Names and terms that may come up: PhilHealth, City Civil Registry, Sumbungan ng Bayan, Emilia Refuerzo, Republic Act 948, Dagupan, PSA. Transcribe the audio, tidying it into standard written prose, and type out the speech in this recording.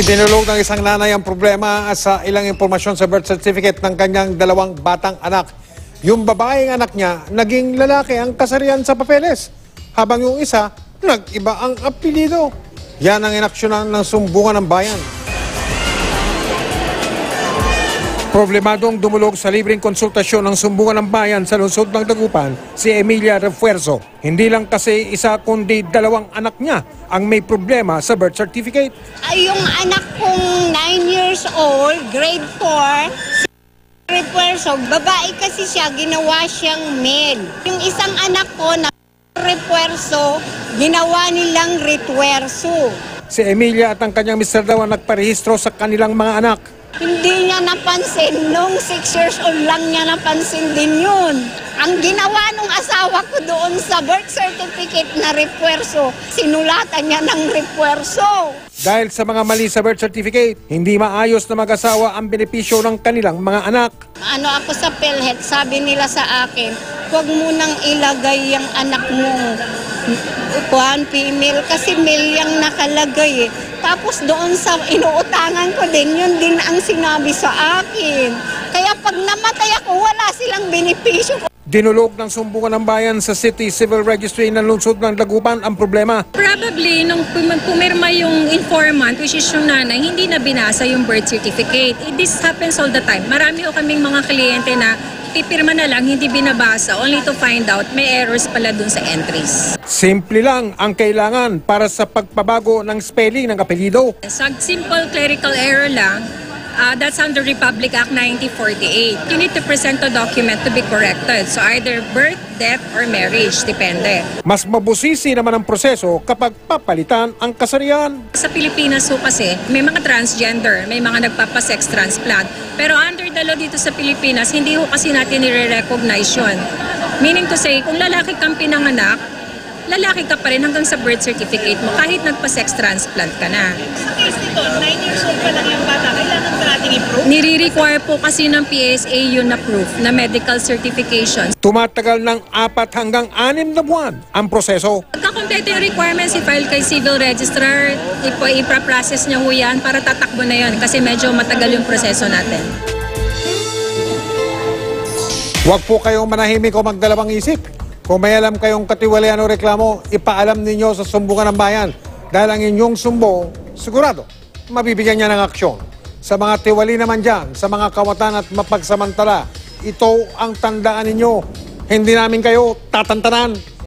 Ibinulog ng isang nanay ang problema sa ilang impormasyon sa birth certificate ng kanyang dalawang batang anak. Yung babaeng anak niya, naging lalaki ang kasarian sa papeles, habang yung isa, nag-iba ang apelido. Yan ang inaksyonan ng Sumbungan ng Bayan. Problemadong dumulog sa libreng konsultasyon ng Sumbungan ng Bayan sa lungsod ng Dagupan si Emilia Refuerzo. Hindi lang kasi isa kundi dalawang anak niya ang may problema sa birth certificate. Yung anak kong 9 years old, grade 4, si Refuerzo, babae kasi siya, ginawa siyang male. Yung isang anak ko na Refuerzo, ginawa nilang Refuerzo. Si Emilia at ang kanyang mister daw ang nagparehistro sa kanilang mga anak. Hindi niya napansin, nung 6 years old lang niya napansin din yun. Ang ginawa nung asawa ko doon sa birth certificate na Refuerzo, sinulatan niya ng Refuerzo. Dahil sa mga mali sa birth certificate, hindi maayos na mag-asawa ang benepisyo ng kanilang mga anak. Ano ako sa PhilHealth, sabi nila sa akin, huwag mo nang ilagay yung anak mo, kuhan female, kasi male yung nakalagay eh. Tapos doon sa inuutangan ko din, yun din ang sinabi sa akin. Kaya pag namatay ako, wala silang benepisyo. Dinulog ng Sumbungan ng Bayan sa City Civil Registry ng lungsod ng Dagupan ang problema. Probably, nung pumirma yung informant, which is yung nanay, hindi na binasa yung birth certificate. This happens all the time. Marami o kaming mga kliyente na pipirma na lang, hindi binabasa, only to find out may errors pala dun sa entries. Simple lang ang kailangan para sa pagpabago ng spelling ng apelyido. Sa simple clerical error lang, that's under Republic Act 948. You need to present a document to be corrected. So either birth, death, or marriage, depende. Mas mabusisi naman ang proseso kapag papalitan ang kasarian. Sa Pilipinas so kasi, may mga transgender, may mga nagpapasex transplant. Pero under the law dito sa Pilipinas, hindi ho kasi natin nire-recognize yun. Meaning to say, kung lalaki kang pinanganak, lalaki ka pa rin hanggang sa birth certificate mo kahit nagpa-sex transplant ka na. Sa case nito, 9 years old pa lang yung bata, kailangan pa natin i-proof? Nire-require po kasi ng PSA yun na proof, na medical certification. Tumatagal ng 4 hanggang 6 na buwan ang proseso. Pagkakompleto yung requirements, i-file kay Civil Registrar, ipa-process niya ho yan para tatakbo na yun kasi medyo matagal yung proseso natin. Huwag po kayong manahimik o magdalawang isip. Kung may alam kayong katiwalian o reklamo, ipaalam ninyo sa Sumbungan ng Bayan dahil ang inyong sumbo, sigurado, mabibigyan niya ng aksyon. Sa mga tiwali naman dyan, sa mga kawatan at mapagsamantala, ito ang tandaan ninyo. Hindi namin kayo tatantanan.